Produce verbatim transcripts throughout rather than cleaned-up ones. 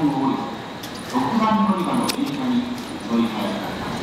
を降りろくばん乗り場の電車に乗り換えられます。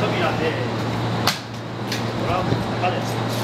扉でトランプがです。